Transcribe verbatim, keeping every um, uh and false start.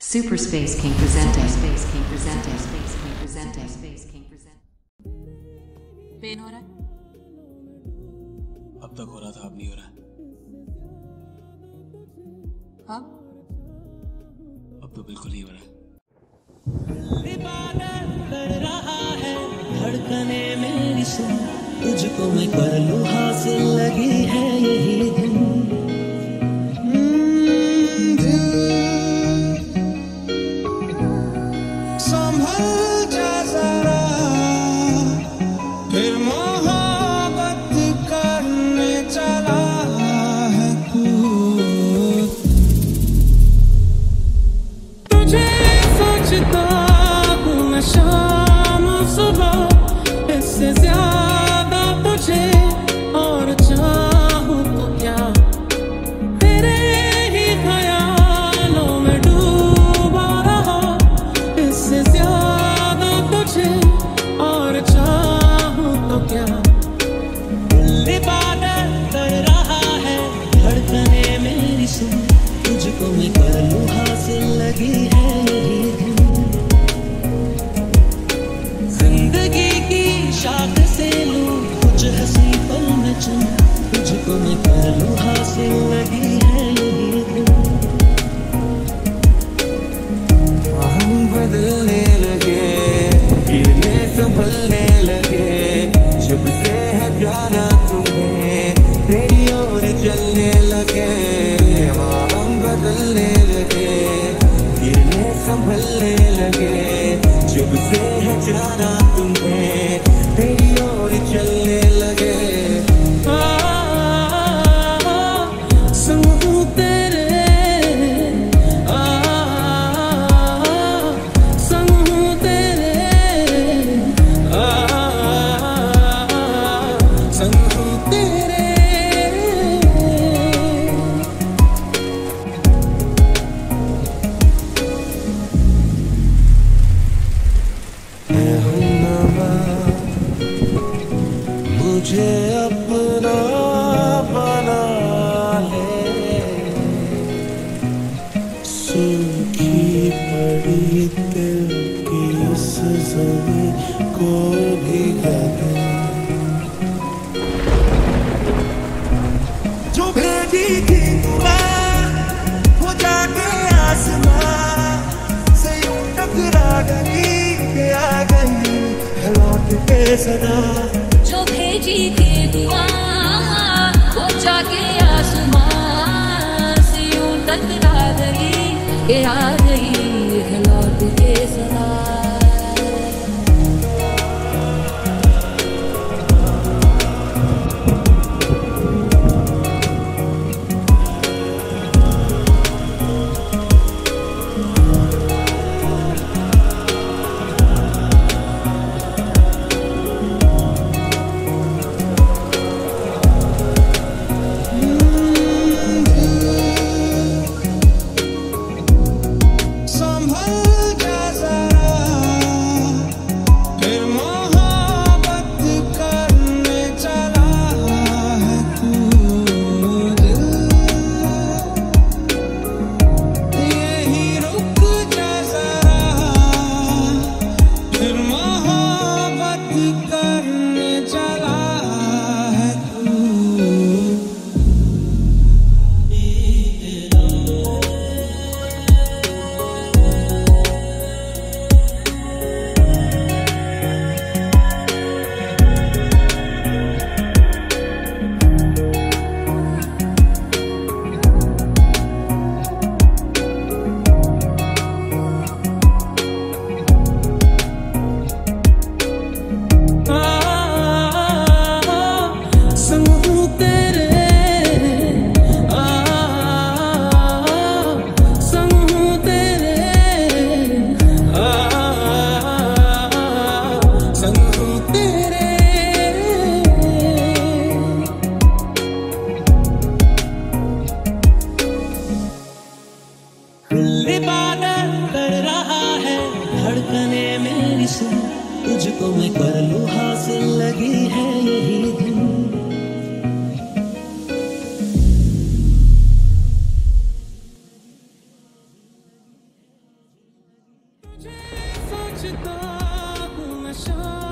Super Space King presenting. Space King presenting. Space King presenting. Space King presenting. Pen हो रहा है? अब तक हो रहा था, अब नहीं हो रहा। हाँ? अब तो बिल्कुल नहीं हो रहा। धड़कने मेरी सुन, तुझको मैं कर लूं हासिल, लगी है यही धुन। तुझको मैं कर लूं हासिल, लगी है यही धुन। जिंदगी की शाख से लूं कुछ हंसी पल में चुन, तुझको मैं कर लूं हासिल, लगी है यही धुन। हम बदलने लगे, गिरने संभलने लगे, जब से है प्यारा तुम्हें तेरी ओर चलने लगे। बदलने लगे, गिरने संभलने लगे, जब से है जाना तुम्हें तेरी ओर चलने लगे। संगू तेरे, आ संगू तेरे, आ संगू तेरे। मुझे अपना बना ले, सूखी पड़ी दिल की इस जमी को भीगा दे, जो भेजी थी दुआ वो जाके आसमां से यूं टकरा गई के आ गई है लौट के सदा। जो भेजी थी दुआ वो जाके आसमां से यूं टकरा गई के आ गई है लौट के सदा। तुझको मैं कर लूं हासिल, लगी है यही धुन। सोचता हूँ।